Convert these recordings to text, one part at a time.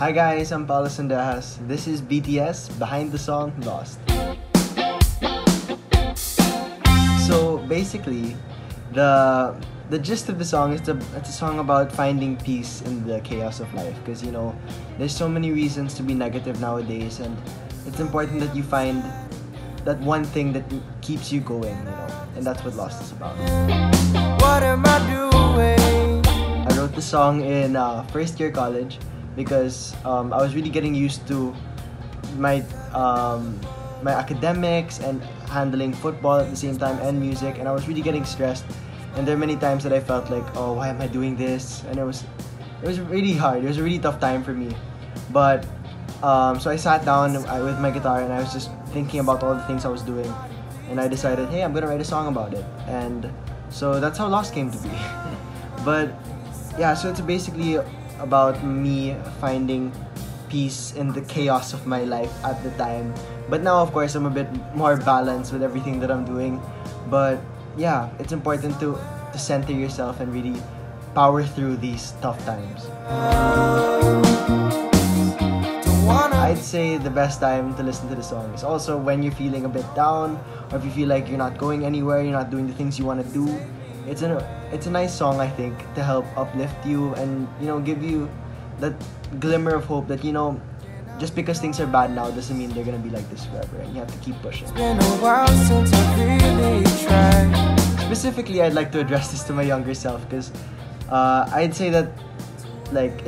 Hi guys, I'm Paolo Sandejas. This is BTS behind the song Lost. So basically, the gist of the song is it's a song about finding peace in the chaos of life, because you know there's so many reasons to be negative nowadays, and it's important that you find that one thing that keeps you going, you know, and that's what Lost is about. What am I doing? I wrote the song in first year college because I was really getting used to my academics and handling football at the same time and music, and I was really getting stressed. And there are many times that I felt like, oh, why am I doing this? And it was really hard. It was a really tough time for me. But so I sat down with my guitar and I was just thinking about all the things I was doing, and I decided, hey, I'm gonna write a song about it. And so that's how Lost came to be. But yeah, so it's basically about me finding peace in the chaos of my life at the time. But now, of course, I'm a bit more balanced with everything that I'm doing. But yeah, it's important to center yourself and really power through these tough times. I'd say the best time to listen to the song is also when you're feeling a bit down, or if you feel like you're not going anywhere, you're not doing the things you want to do. It's a nice song, I think, to help uplift you and, you know, give you that glimmer of hope that, you know, just because things are bad now doesn't mean they're gonna be like this forever, and you have to keep pushing. It's been a while since I really tried. Specifically, I'd like to address this to my younger self, because I'd say that, like,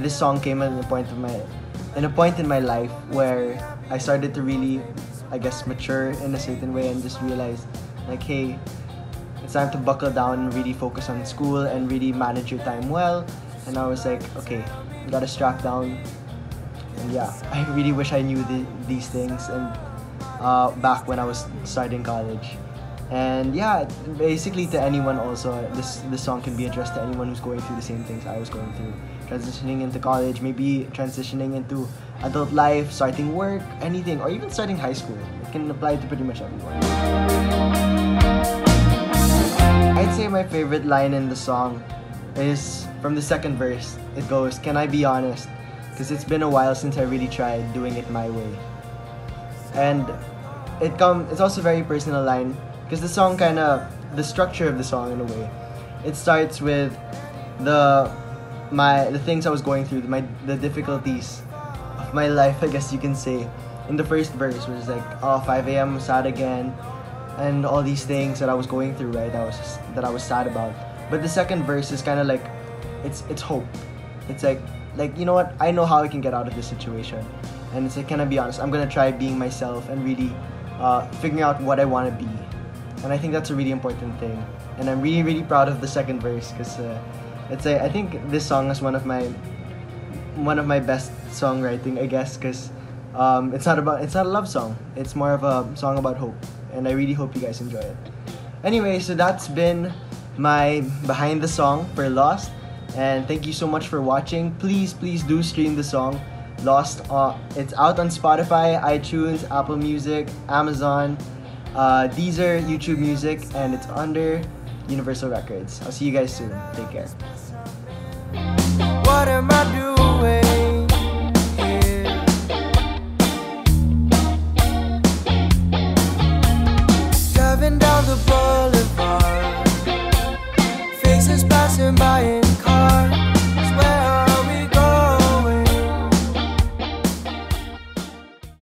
this song came at a point in my life where I started to really, I guess, mature in a certain way and just realize, like, hey, it's time to buckle down and really focus on school and really manage your time well. And I was like, okay, you gotta strap down. And yeah, I really wish I knew these things and back when I was starting college. And yeah, basically to anyone also, this song can be addressed to anyone who's going through the same things I was going through. Transitioning into college, maybe transitioning into adult life, starting work, anything, or even starting high school. It can apply to pretty much everyone. I'd say my favorite line in the song is from the second verse. It goes, "Can I be honest? Because it's been a while since I really tried doing it my way." And it's also a very personal line, because the song the structure of the song in a way, it starts with the things I was going through, the difficulties of my life, I guess you can say, in the first verse, which is like, oh, 5 a.m. I'm sad again, and all these things that I was going through, right, that I was sad about. But the second verse is kind of like, it's hope. It's like, you know what, I know how I can get out of this situation. And it's like, can I be honest? I'm gonna try being myself and really figuring out what I wanna be. And I think that's a really important thing. And I'm really, really proud of the second verse, because I think this song is one of my best songwriting, I guess, because it's not a love song. It's more of a song about hope. And I really hope you guys enjoy it. Anyway, so that's been my behind the song for Lost. And thank you so much for watching. Please do stream the song Lost. It's out on Spotify, iTunes, Apple Music, Amazon, Deezer, YouTube Music, and it's under Universal Records. I'll see you guys soon. Take care. What am I doing?